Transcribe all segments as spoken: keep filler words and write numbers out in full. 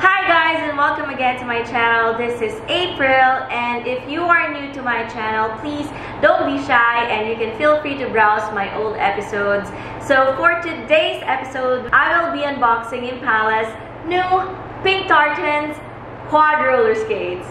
Hi guys, and welcome again to my channel. This is April, and if you are new to my channel, please don't be shy and you can feel free to browse my old episodes. So for today's episode, I will be unboxing Impala's new Pink Tartans quad roller skates.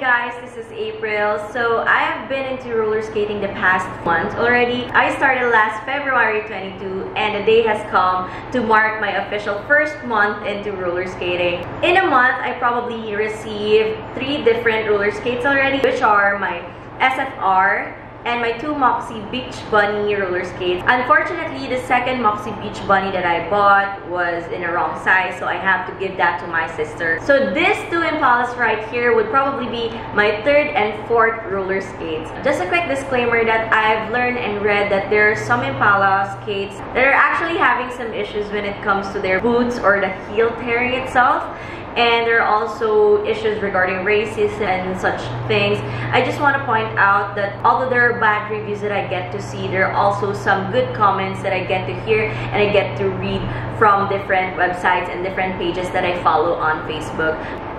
Guys, this is April. So I have been into roller skating the past month already. I started last February twenty-two, and the day has come to mark my official first month into roller skating. In a month, I probably received three different roller skates already, which are my S F R and my two Moxi Beach Bunny roller skates. Unfortunately, the second Moxi Beach Bunny that I bought was in a wrong size, so I have to give that to my sister. So these two Impalas right here would probably be my third and fourth roller skates. Just a quick disclaimer that I've learned and read that there are some Impala skates that are actually having some issues when it comes to their boots or the heel tearing itself. And there are also issues regarding races and such things. I just want to point out that although there are bad reviews that I get to see, there are also some good comments that I get to hear and I get to read from different websites and different pages that I follow on Facebook.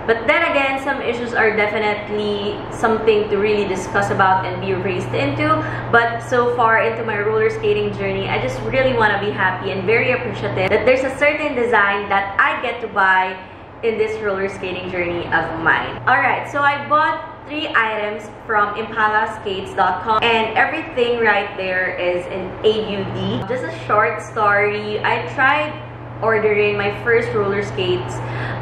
But then again, some issues are definitely something to really discuss about and be raised into. But so far into my roller skating journey, I just really want to be happy and very appreciative that there's a certain design that I get to buy in this roller skating journey of mine. Alright, so I bought three items from Impala Skates dot com, and everything right there is in A U D. Just a short story, I tried ordering my first roller skates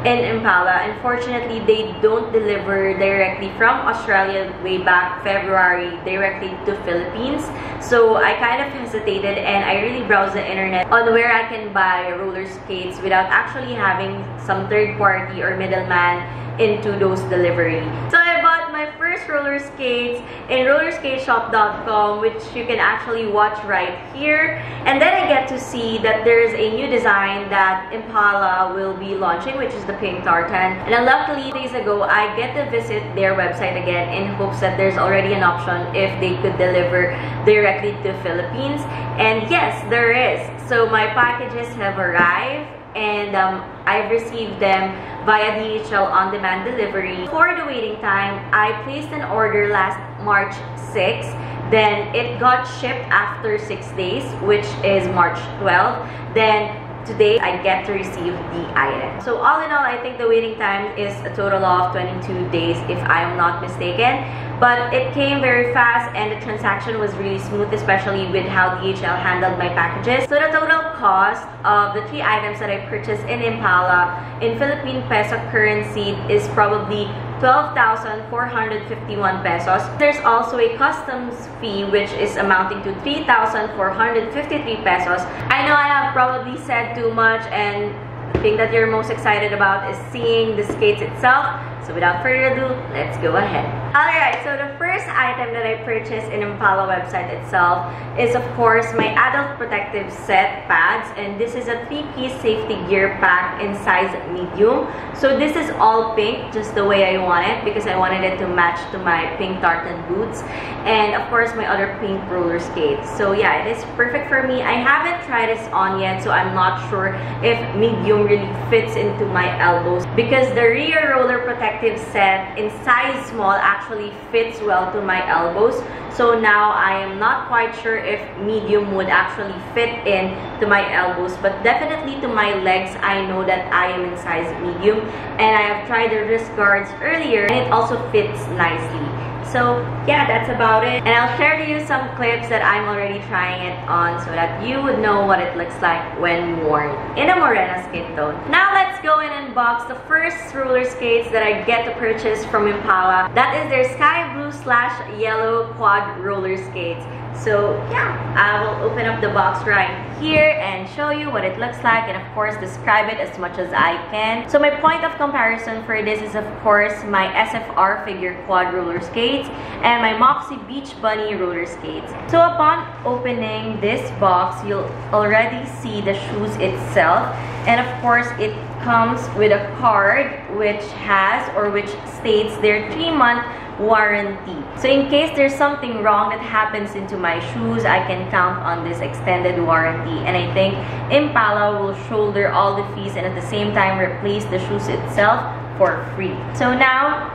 in Impala. Unfortunately, they don't deliver directly from Australia way back February directly to Philippines. So I kind of hesitated, and I really browsed the internet on where I can buy roller skates without actually having some third party or middleman into those delivery. So I bought my first roller skates in roller skate shop dot com, which you can actually watch right here. And then I get to see that there is a new design that Impala will be launching, which is the Pink Tartan. And then luckily, days ago, I get to visit their website again in hopes that there's already an option if they could deliver directly to Philippines. And yes, there is. So my packages have arrived, and um, I've received them via D H L on-demand delivery. For the waiting time, I placed an order last March sixth. Then it got shipped after six days, which is March twelfth. Then today, I get to receive the item. So all in all, I think the waiting time is a total of twenty-two days, if I am not mistaken. But it came very fast, and the transaction was really smooth, especially with how D H L handled my packages. So the total cost of the three items that I purchased in Impala in Philippine peso currency is probably twelve thousand four hundred fifty-one pesos. There's also a customs fee, which is amounting to three thousand four hundred fifty-three pesos. I know I have probably said too much, and the thing that you're most excited about is seeing the skates itself. So without further ado, let's go ahead. Alright, so the first item that I purchased in Impala website itself is of course my adult protective set pads, and this is a three-piece safety gear pack in size medium. So this is all pink, just the way I want it, because I wanted it to match to my pink tartan boots and of course my other pink roller skates. So yeah, it is perfect for me. I haven't tried this on yet, so I'm not sure if medium really fits into my elbows, because the rear roller protective set in size small actually fits well to my elbows. So now I am not quite sure if medium would actually fit in to my elbows, but definitely to my legs, I know that I am in size medium, and I have tried the wrist guards earlier and it also fits nicely. So yeah, that's about it, and I'll share to you some clips that I'm already trying it on so that you would know what it looks like when worn in a morena skin tone. Now let's go and unbox the first roller skates that I get to purchase from Impala. That is their sky blue slash yellow quad roller skates. So yeah, I will open up the box right here and show you what it looks like, and of course describe it as much as I can. So my point of comparison for this is of course my S F R figure quad roller skates and my Moxi Beach Bunny roller skates. So upon opening this box, you'll already see the shoes itself, and of course it comes with a card which has or which states their three month warranty. So in case there's something wrong that happens into my shoes, I can count on this extended warranty. And I think Impala will shoulder all the fees and at the same time replace the shoes itself for free. So now,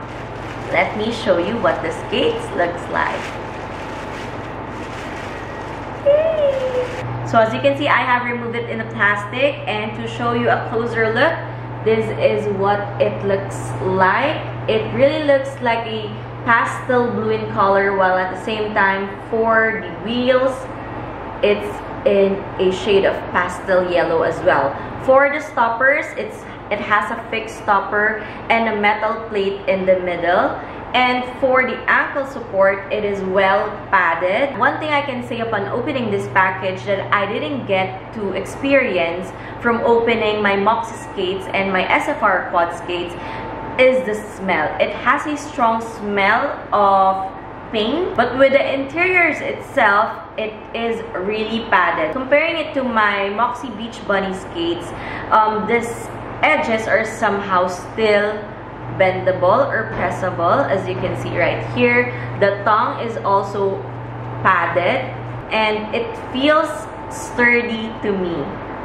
let me show you what the skates looks like. Yay! So as you can see, I have removed it in the plastic, and to show you a closer look, this is what it looks like. It really looks like a pastel blue in color, while at the same time for the wheels, it's in a shade of pastel yellow as well. For the stoppers, it's it has a fixed stopper and a metal plate in the middle. And for the ankle support, it is well padded. One thing I can say upon opening this package that I didn't get to experience from opening my Moxi skates and my S F R quad skates is the smell. It has a strong smell of paint, but with the interiors itself, it is really padded. Comparing it to my Moxi Beach Bunny skates, um, this edges are somehow still bendable or pressable, as you can see right here. The tongue is also padded and it feels sturdy to me.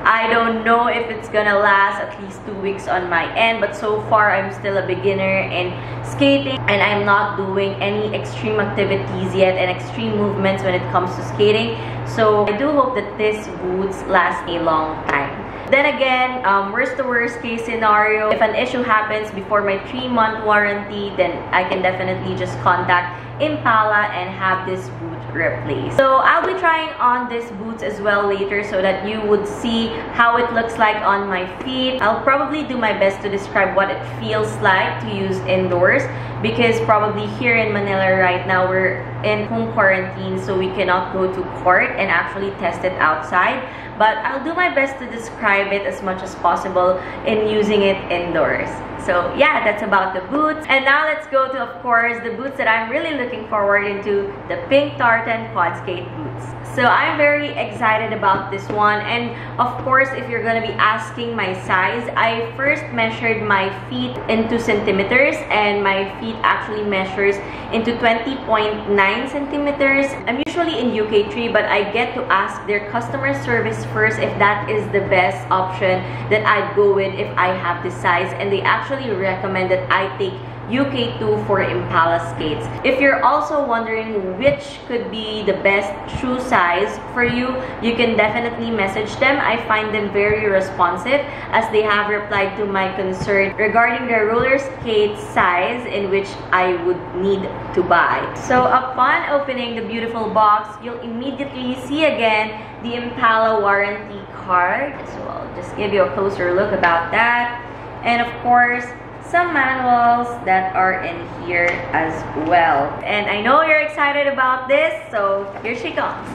I don't know if it's gonna last at least two weeks on my end, but so far I'm still a beginner in skating and I'm not doing any extreme activities yet and extreme movements when it comes to skating. So I do hope that these boots last a long time. Then again, um, worst to worst case scenario, if an issue happens before my three month warranty, then I can definitely just contact Impala and have this boot replaced. So I'll be trying on these boots as well later so that you would see how it looks like on my feet. I'll probably do my best to describe what it feels like to use indoors, because probably here in Manila right now, we're in home quarantine, so we cannot go to court and actually test it outside. But I'll do my best to describe it as much as possible in using it indoors. So yeah, that's about the boots. And now let's go to, of course, the boots that I'm really looking forward into, the Pink Tartan quad skate boots. So I'm very excited about this one. And of course, if you're gonna be asking my size, I first measured my feet into centimeters, and my feet actually measures into twenty point nine centimeters. I'm usually in U K three, but I get to ask their customer service first if that is the best option that I'd go with if I have this size, and they actually recommend that I take U K two for Impala skates. If you're also wondering which could be the best shoe size for you, you can definitely message them. I find them very responsive, as they have replied to my concern regarding the roller skate size in which I would need to buy. So upon opening the beautiful box, you'll immediately see again the Impala warranty card. So I'll just give you a closer look about that. And of course, some manuals that are in here as well. And I know you're excited about this, so here she comes.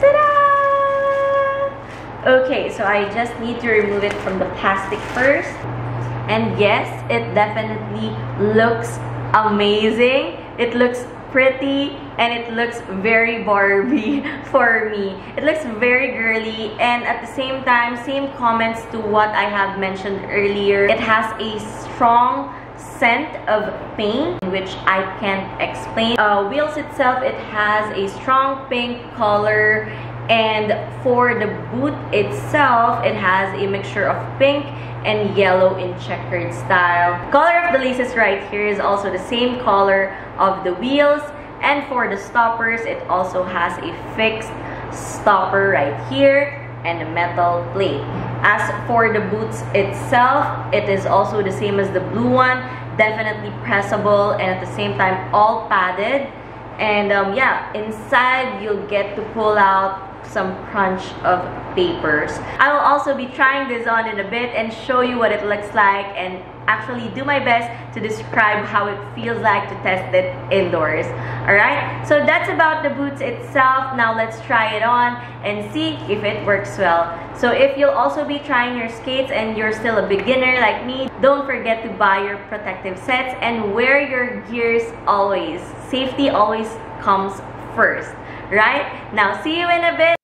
Ta-da! Okay, so I just need to remove it from the plastic first. And yes, it definitely looks amazing. It looks pretty, and it looks very Barbie for me. It looks very girly, and at the same time, same comments to what I have mentioned earlier. It has a strong scent of paint, which I can't explain. Uh, wheels itself, it has a strong pink color, and for the boot itself, it has a mixture of pink and yellow in checkered style. The color of the laces right here is also the same color of the wheels, and for the stoppers, it also has a fixed stopper right here and a metal plate. As for the boots itself, it is also the same as the blue one, definitely pressable and at the same time all padded. And um, yeah, inside you'll get to pull out some crunch of papers. I will also be trying this on in a bit and show you what it looks like, and actually do my best to describe how it feels like to test it indoors. Alright, so that's about the boots itself. Now let's try it on and see if it works well. So if you'll also be trying your skates and you're still a beginner like me, don't forget to buy your protective sets and wear your gears always. Safety always comes first. Right? Now, see you in a bit.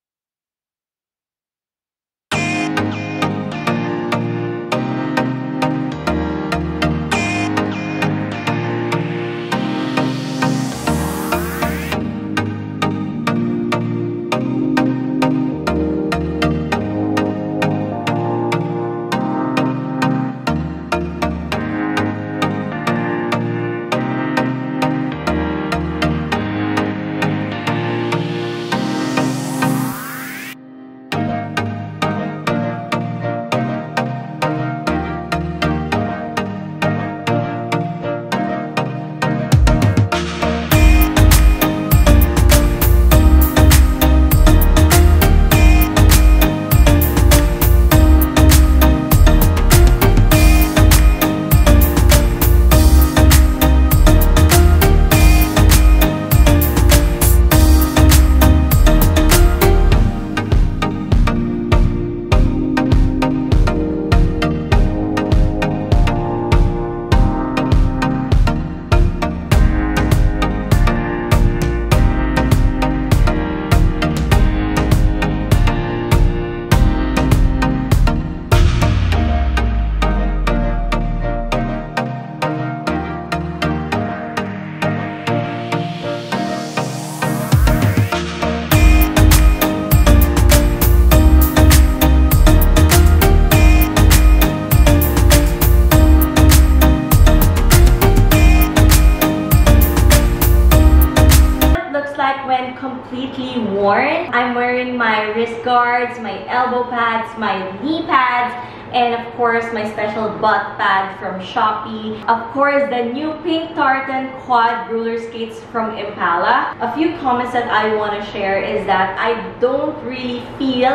am completely worn. I'm wearing my wrist guards, my elbow pads, my knee pads, and of course my special butt pad from Shopee. Of course, the new Pink Tartan quad roller skates from Impala. A few comments that I want to share is that I don't really feel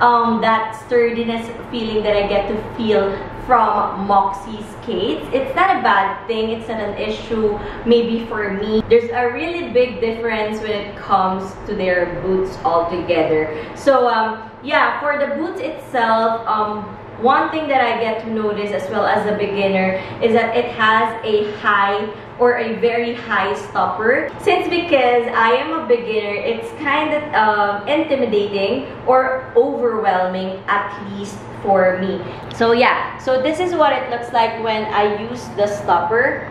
um, that sturdiness feeling that I get to feel from Moxi skates. It's not a bad thing, it's not an issue maybe for me. There's a really big difference when it comes to their boots altogether. So um, yeah, for the boots itself, um, one thing that I get to notice as well as a beginner is that it has a high or a very high stopper. Since because I am a beginner, it's kind of um, intimidating or overwhelming, at least for me. So yeah, so this is what it looks like when I use the stopper.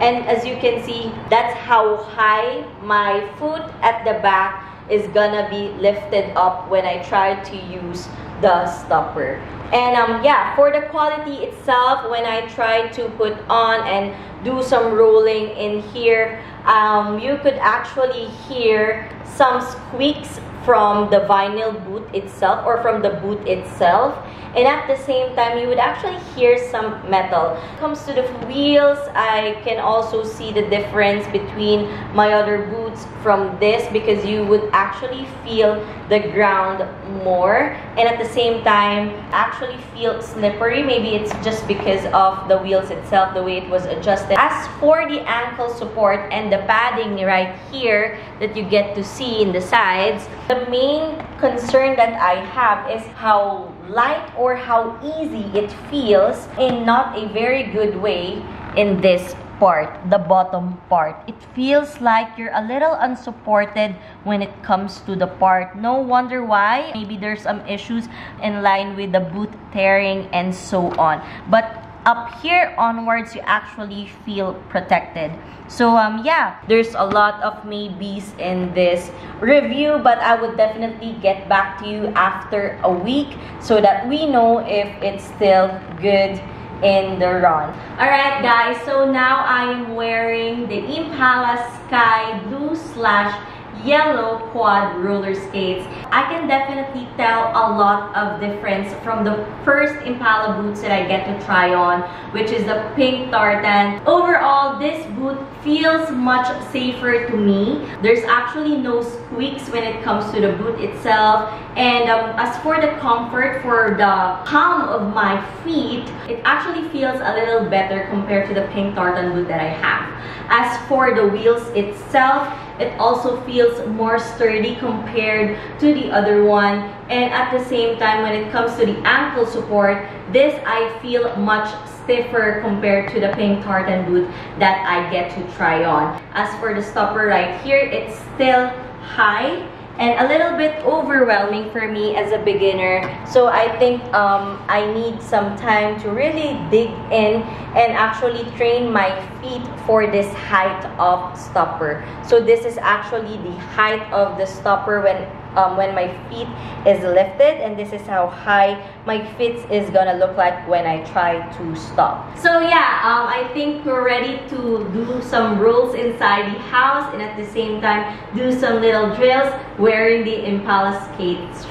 And as you can see, that's how high my foot at the back is gonna be lifted up when I try to use the stopper. And um yeah, for the quality itself, when I try to put on and do some rolling in here, um you could actually hear some squeaks from the vinyl boot itself or from the boot itself, and at the same time you would actually hear some metal. When it comes to the wheels, I can also see the difference between my other boots from this, because you would actually feel the ground more, and at the same time actually feel slippery. Maybe it's just because of the wheels itself, the way it was adjusted. As for the ankle support and the padding right here that you get to see in the sides, the main concern that I have is how light or how easy it feels, in not a very good way, in this part, the bottom part. It feels like you're a little unsupported when it comes to the part. No wonder why. Maybe there's some issues in line with the boot tearing and so on. But up here onwards, you actually feel protected. So um yeah, there's a lot of maybes in this review, but I would definitely get back to you after a week so that we know if it's still good in the run. Alright guys, so now I'm wearing the Impala Sky Blue slash yellow quad roller skates. I can definitely tell a lot of difference from the first Impala boots that I get to try on, which is the Pink Tartan. Overall, this boot feels much safer to me. There's actually no squeaks when it comes to the boot itself. And um, as for the comfort for the palm of my feet, it actually feels a little better compared to the Pink Tartan boot that I have. As for the wheels itself, it also feels more sturdy compared to the other one. And at the same time, when it comes to the ankle support, this I feel much stiffer compared to the Pink Tartan boot that I get to try on. As for the stopper right here, it's still high and a little bit overwhelming for me as a beginner. So I think um, I need some time to really dig in and actually train my feet for this height of stopper. So this is actually the height of the stopper when um, when my feet is lifted, and this is how high my feet is gonna look like when I try to stop. So yeah, um, I think we're ready to do some rolls inside the house, and at the same time do some little drills wearing the Impala skates.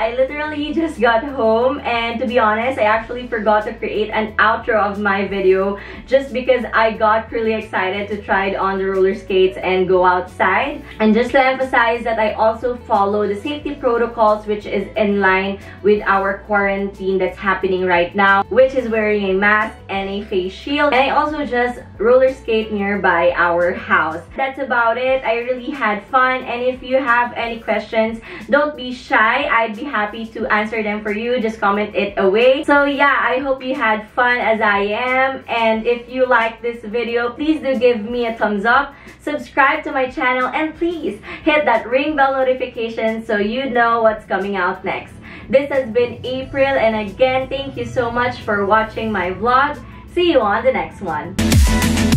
I literally just got home, and to be honest, I actually forgot to create an outro of my video just because I got really excited to try on the roller skates and go outside. And just to emphasize that I also follow the safety protocols, which is in line with our quarantine that's happening right now, which is wearing a mask and a face shield. And I also just roller skate nearby our house. That's about it. I really had fun, and if you have any questions, don't don't be shy. I'd be happy to answer them for you. Just comment it away. So yeah, I hope you had fun as I am, and if you like this video, please do give me a thumbs up, subscribe to my channel, and please hit that ring bell notification so you know what's coming out next. This has been April, and again, thank you so much for watching my vlog. See you on the next one.